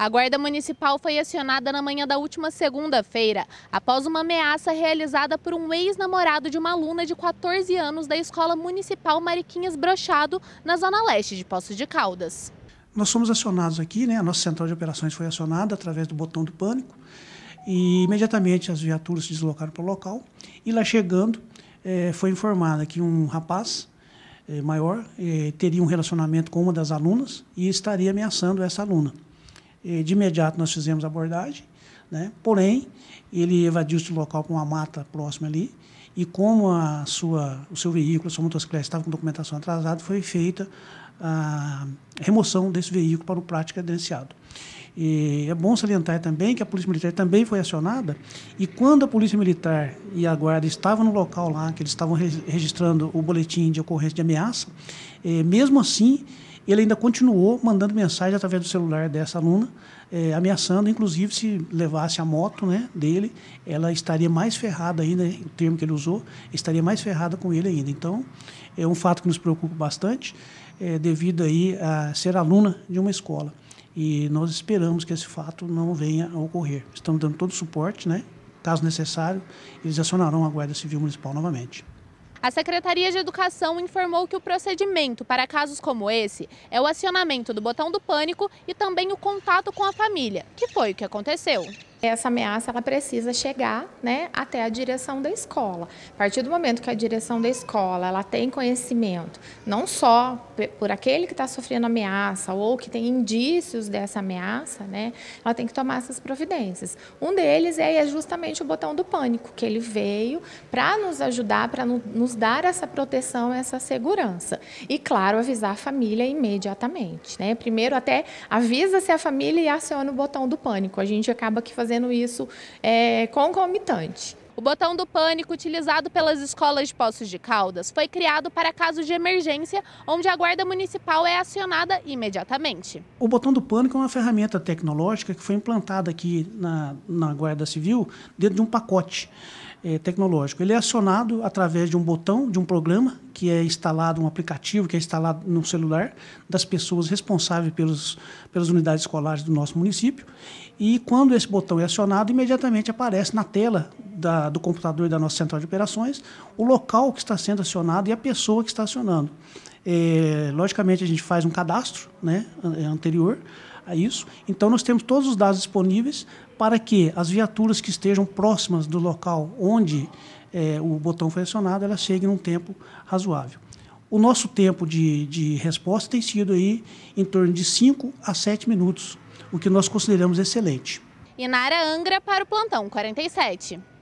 A Guarda Municipal foi acionada na manhã da última segunda-feira, após uma ameaça realizada por um ex-namorado de uma aluna de 14 anos da Escola Municipal Mariquinhas Brochado, na zona leste de Poços de Caldas. Nós fomos acionados aqui, né? A nossa central de operações foi acionada através do botão do pânico e imediatamente as viaturas se deslocaram para o local e lá chegando foi informada que um rapaz maior teria um relacionamento com uma das alunas e estaria ameaçando essa aluna. De imediato nós fizemos a abordagem, né? Porém, ele evadiu-se do local para uma mata próxima ali e como o seu veículo, a sua motocicleta estava com documentação atrasada, foi feita a remoção desse veículo para o prático credenciado. E é bom salientar também que a Polícia Militar também foi acionada e quando a Polícia Militar e a Guarda estavam no local lá, que eles estavam registrando o boletim de ocorrência de ameaça, mesmo assim, ele ainda continuou mandando mensagem através do celular dessa aluna, ameaçando, inclusive, se levasse a moto, né, dele, ela estaria mais ferrada ainda, o termo que ele usou, estaria mais ferrada com ele ainda. Então, é um fato que nos preocupa bastante, devido aí a ser aluna de uma escola. E nós esperamos que esse fato não venha a ocorrer. Estamos dando todo o suporte, né? Caso necessário, eles acionarão a Guarda Civil Municipal novamente. A Secretaria de Educação informou que o procedimento para casos como esse é o acionamento do botão do pânico e também o contato com a família, que foi o que aconteceu. Essa ameaça ela precisa chegar, né, até a direção da escola. A partir do momento que a direção da escola ela tem conhecimento, não só por aquele que está sofrendo ameaça ou que tem indícios dessa ameaça, né, ela tem que tomar essas providências. Um deles é justamente o botão do pânico, que ele veio para nos ajudar, para nos dar essa proteção, essa segurança. E, claro, avisar a família imediatamente, né? Primeiro até avisa-se a família e aciona o botão do pânico. A gente acaba aqui fazendo isso concomitante. O botão do pânico utilizado pelas escolas de Poços de Caldas foi criado para casos de emergência, onde a Guarda Municipal é acionada imediatamente. O botão do pânico é uma ferramenta tecnológica que foi implantada aqui na Guarda Civil dentro de um pacote tecnológico. Ele é acionado através de um botão, de um programa que é instalado, um aplicativo que é instalado no celular das pessoas responsáveis pelas unidades escolares do nosso município. E quando esse botão é acionado, imediatamente aparece na tela do computador da nossa central de operações o local que está sendo acionado e a pessoa que está acionando. Logicamente, a gente faz um cadastro, né, anterior a isso. Então, nós temos todos os dados disponíveis para que as viaturas que estejam próximas do local onde o botão foi acionado, elas cheguem num tempo razoável. O nosso tempo de resposta tem sido aí em torno de 5 a 7 minutos, o que nós consideramos excelente. Inara Angra para o Plantão 47.